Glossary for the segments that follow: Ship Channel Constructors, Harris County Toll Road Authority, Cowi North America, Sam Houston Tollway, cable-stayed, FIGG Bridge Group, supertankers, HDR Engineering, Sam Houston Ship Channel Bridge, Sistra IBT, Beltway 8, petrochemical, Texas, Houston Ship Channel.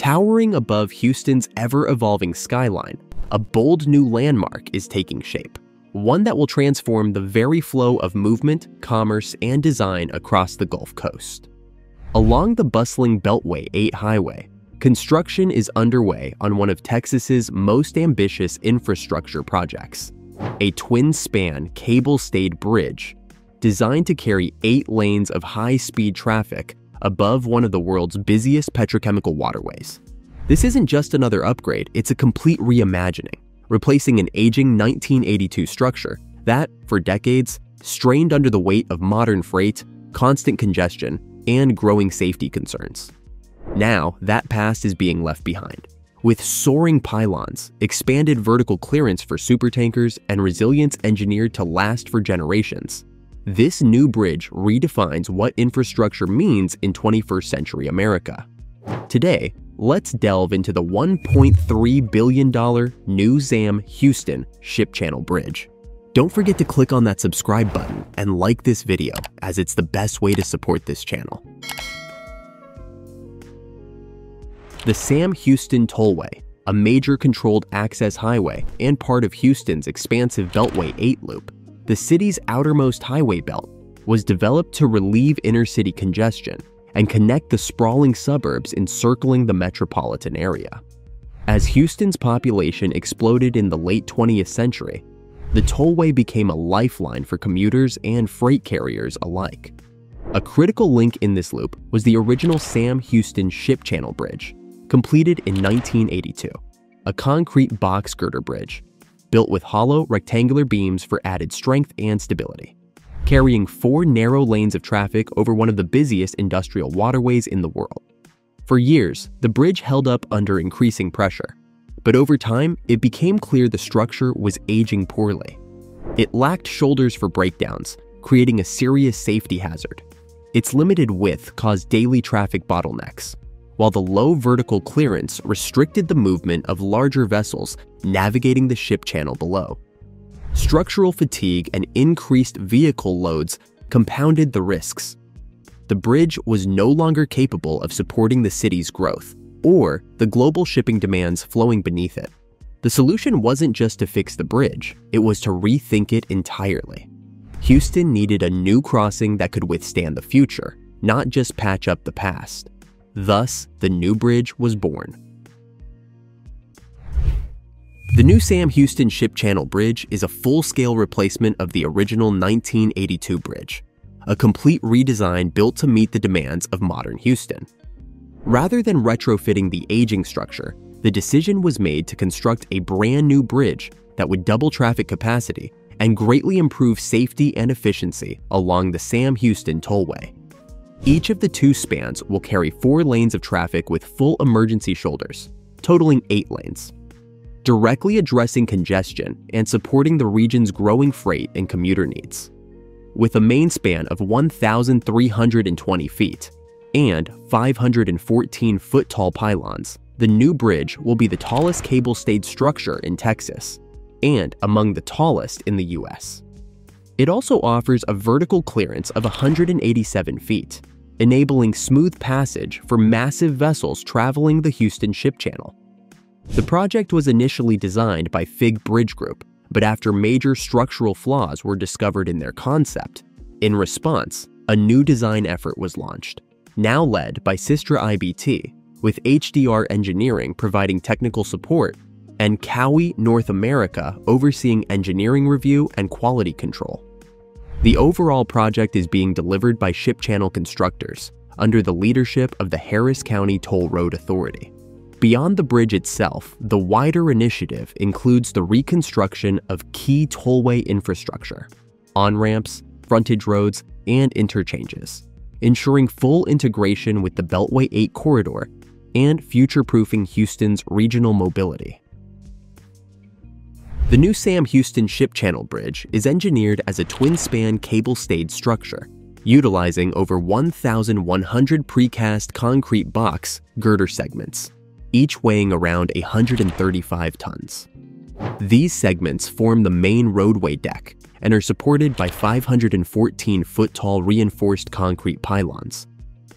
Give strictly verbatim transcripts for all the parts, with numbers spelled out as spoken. Towering above Houston's ever-evolving skyline, a bold new landmark is taking shape, one that will transform the very flow of movement, commerce, and design across the Gulf Coast. Along the bustling Beltway eight highway, construction is underway on one of Texas's most ambitious infrastructure projects, a twin-span cable-stayed bridge designed to carry eight lanes of high-speed traffic above one of the world's busiest petrochemical waterways. This isn't just another upgrade, it's a complete reimagining, replacing an aging nineteen eighty-two structure that, for decades, strained under the weight of modern freight, constant congestion, and growing safety concerns. Now, that past is being left behind, with soaring pylons, expanded vertical clearance for supertankers, and resilience engineered to last for generations. This new bridge redefines what infrastructure means in twenty-first century America. Today, let's delve into the one point three billion dollar new Sam Houston Ship Channel Bridge. Don't forget to click on that subscribe button and like this video, as it's the best way to support this channel. The Sam Houston Tollway, a major controlled access highway and part of Houston's expansive Beltway eight loop, the city's outermost highway belt, was developed to relieve inner-city congestion and connect the sprawling suburbs encircling the metropolitan area. As Houston's population exploded in the late twentieth century, the tollway became a lifeline for commuters and freight carriers alike. A critical link in this loop was the original Sam Houston Ship Channel Bridge, completed in nineteen eighty-two, a concrete box girder bridge built with hollow rectangular beams for added strength and stability, carrying four narrow lanes of traffic over one of the busiest industrial waterways in the world. For years, the bridge held up under increasing pressure, but over time, it became clear the structure was aging poorly. It lacked shoulders for breakdowns, creating a serious safety hazard. Its limited width caused daily traffic bottlenecks, while the low vertical clearance restricted the movement of larger vessels navigating the ship channel below. Structural fatigue and increased vehicle loads compounded the risks. The bridge was no longer capable of supporting the city's growth or the global shipping demands flowing beneath it. The solution wasn't just to fix the bridge, it was to rethink it entirely. Houston needed a new crossing that could withstand the future, not just patch up the past. Thus, the new bridge was born. The new Sam Houston Ship Channel Bridge is a full-scale replacement of the original nineteen eighty-two bridge, a complete redesign built to meet the demands of modern Houston. Rather than retrofitting the aging structure, the decision was made to construct a brand new bridge that would double traffic capacity and greatly improve safety and efficiency along the Sam Houston Tollway. Each of the two spans will carry four lanes of traffic with full emergency shoulders, totaling eight lanes, directly addressing congestion and supporting the region's growing freight and commuter needs. With a main span of one thousand three hundred twenty feet and five hundred fourteen foot tall pylons, the new bridge will be the tallest cable-stayed structure in Texas and among the tallest in the U S. It also offers a vertical clearance of one hundred eighty-seven feet, enabling smooth passage for massive vessels traveling the Houston Ship Channel. The project was initially designed by FIGG Bridge Group, but after major structural flaws were discovered in their concept, in response, a new design effort was launched, now led by Sistra I B T, with H D R Engineering providing technical support and Cowi North America overseeing engineering review and quality control. The overall project is being delivered by Ship Channel Constructors under the leadership of the Harris County Toll Road Authority. Beyond the bridge itself, the wider initiative includes the reconstruction of key tollway infrastructure, on-ramps, frontage roads, and interchanges, ensuring full integration with the Beltway eight corridor and future-proofing Houston's regional mobility. The new Sam Houston Ship Channel Bridge is engineered as a twin-span cable-stayed structure, utilizing over one thousand one hundred precast concrete box girder segments, each weighing around one hundred thirty-five tons. These segments form the main roadway deck and are supported by five hundred fourteen foot tall reinforced concrete pylons,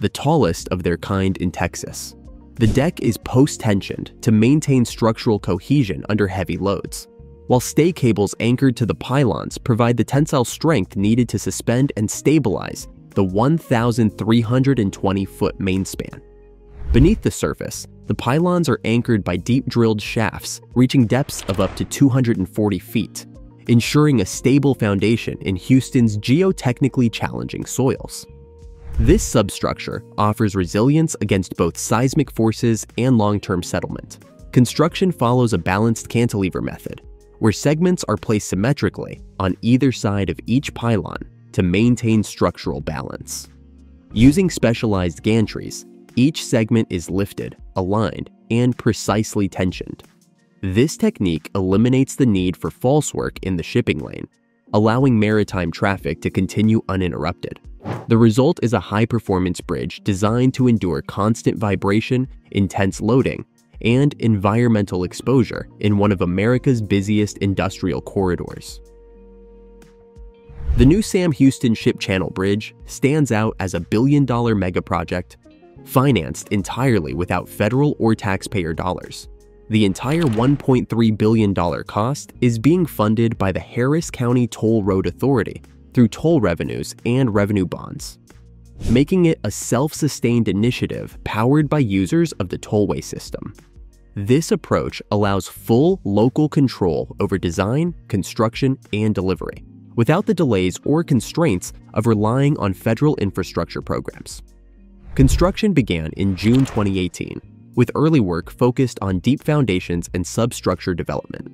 the tallest of their kind in Texas. The deck is post-tensioned to maintain structural cohesion under heavy loads, while stay cables anchored to the pylons provide the tensile strength needed to suspend and stabilize the one thousand three hundred twenty foot mainspan. Beneath the surface, the pylons are anchored by deep drilled shafts reaching depths of up to two hundred forty feet, ensuring a stable foundation in Houston's geotechnically challenging soils. This substructure offers resilience against both seismic forces and long-term settlement. Construction follows a balanced cantilever method, where segments are placed symmetrically on either side of each pylon to maintain structural balance. Using specialized gantries, each segment is lifted, aligned, and precisely tensioned. This technique eliminates the need for falsework in the shipping lane, allowing maritime traffic to continue uninterrupted. The result is a high-performance bridge designed to endure constant vibration, intense loading, and environmental exposure in one of America's busiest industrial corridors. The new Sam Houston Ship Channel Bridge stands out as a billion-dollar megaproject, financed entirely without federal or taxpayer dollars. The entire one point three billion dollar cost is being funded by the Harris County Toll Road Authority through toll revenues and revenue bonds, making it a self-sustained initiative powered by users of the tollway system. This approach allows full local control over design, construction, and delivery, without the delays or constraints of relying on federal infrastructure programs. Construction began in June twenty eighteen, with early work focused on deep foundations and substructure development.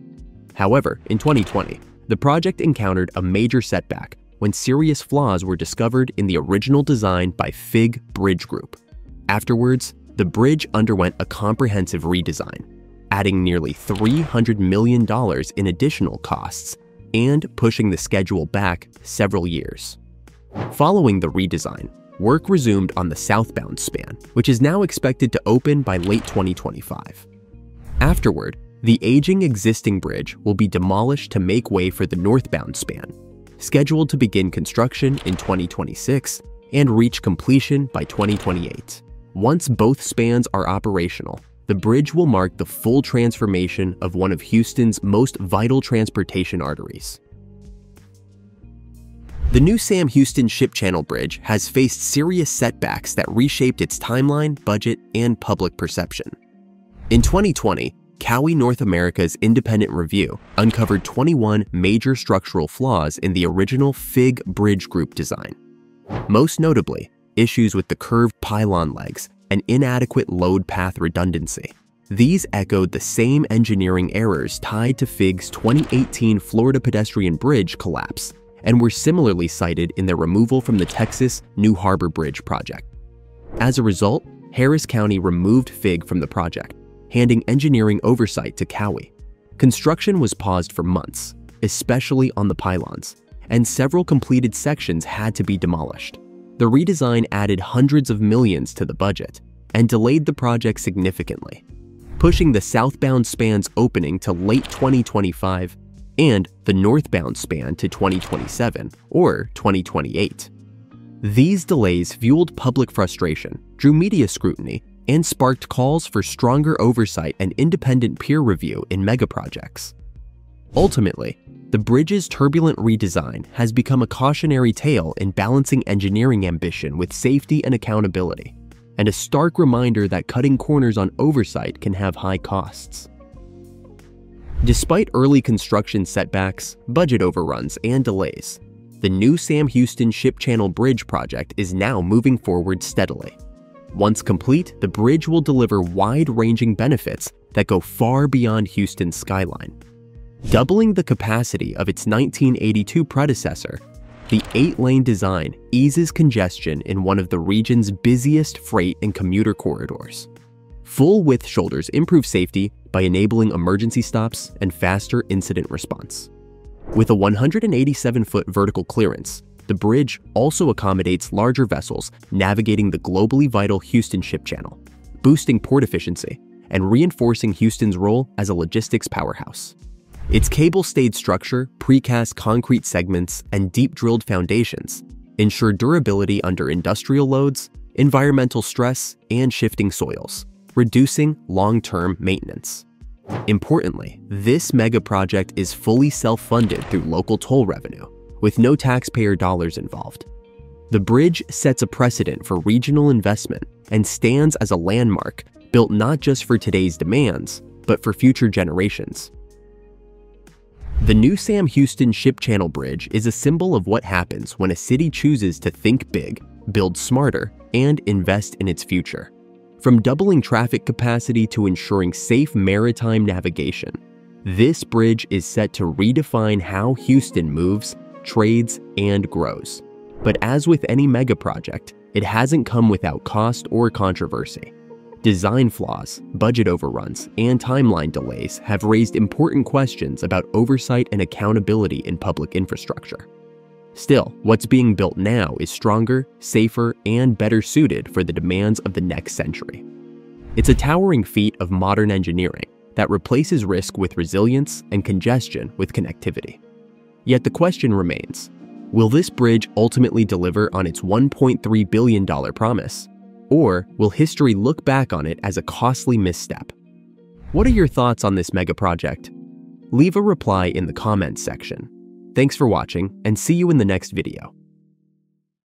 However, in twenty twenty, the project encountered a major setback when serious flaws were discovered in the original design by FIGG Bridge Group. Afterwards, the bridge underwent a comprehensive redesign, adding nearly three hundred million dollars in additional costs and pushing the schedule back several years. Following the redesign, work resumed on the southbound span, which is now expected to open by late twenty twenty-five. Afterward, the aging existing bridge will be demolished to make way for the northbound span, scheduled to begin construction in twenty twenty-six and reach completion by twenty twenty-eight. Once both spans are operational, the bridge will mark the full transformation of one of Houston's most vital transportation arteries. The new Sam Houston Ship Channel Bridge has faced serious setbacks that reshaped its timeline, budget, and public perception. In twenty twenty, Cowi North America's independent review uncovered twenty-one major structural flaws in the original FIGG Bridge Group design. Most notably, issues with the curved pylon legs and inadequate load path redundancy. These echoed the same engineering errors tied to FIGG's twenty eighteen Florida pedestrian bridge collapse and were similarly cited in their removal from the Texas New Harbor Bridge project. As a result, Harris County removed FIGG from the project, handing engineering oversight to Cowi. Construction was paused for months, especially on the pylons, and several completed sections had to be demolished. The redesign added hundreds of millions to the budget and delayed the project significantly, pushing the southbound span's opening to late twenty twenty-five and the northbound span to twenty twenty-seven or twenty twenty-eight. These delays fueled public frustration, drew media scrutiny, and sparked calls for stronger oversight and independent peer review in megaprojects. Ultimately, the bridge's turbulent redesign has become a cautionary tale in balancing engineering ambition with safety and accountability, and a stark reminder that cutting corners on oversight can have high costs. Despite early construction setbacks, budget overruns, and delays, the new Sam Houston Ship Channel Bridge project is now moving forward steadily. Once complete, the bridge will deliver wide-ranging benefits that go far beyond Houston's skyline. Doubling the capacity of its nineteen eighty-two predecessor, the eight-lane design eases congestion in one of the region's busiest freight and commuter corridors. Full-width shoulders improve safety by enabling emergency stops and faster incident response. With a one hundred eighty-seven foot vertical clearance, the bridge also accommodates larger vessels navigating the globally vital Houston Ship Channel, boosting port efficiency and reinforcing Houston's role as a logistics powerhouse. Its cable-stayed structure, precast concrete segments, and deep-drilled foundations ensure durability under industrial loads, environmental stress, and shifting soils, reducing long-term maintenance. Importantly, this mega project is fully self-funded through local toll revenue, with no taxpayer dollars involved. The bridge sets a precedent for regional investment and stands as a landmark built not just for today's demands, but for future generations. The new Sam Houston Ship Channel Bridge is a symbol of what happens when a city chooses to think big, build smarter, and invest in its future. From doubling traffic capacity to ensuring safe maritime navigation, this bridge is set to redefine how Houston moves, trades, and grows. But as with any mega project, it hasn't come without cost or controversy. Design flaws, budget overruns, and timeline delays have raised important questions about oversight and accountability in public infrastructure. Still, what's being built now is stronger, safer, and better suited for the demands of the next century. It's a towering feat of modern engineering that replaces risk with resilience and congestion with connectivity. Yet the question remains, will this bridge ultimately deliver on its one point three billion dollar promise? Or will history look back on it as a costly misstep? What are your thoughts on this mega project? Leave a reply in the comments section. Thanks for watching, and see you in the next video.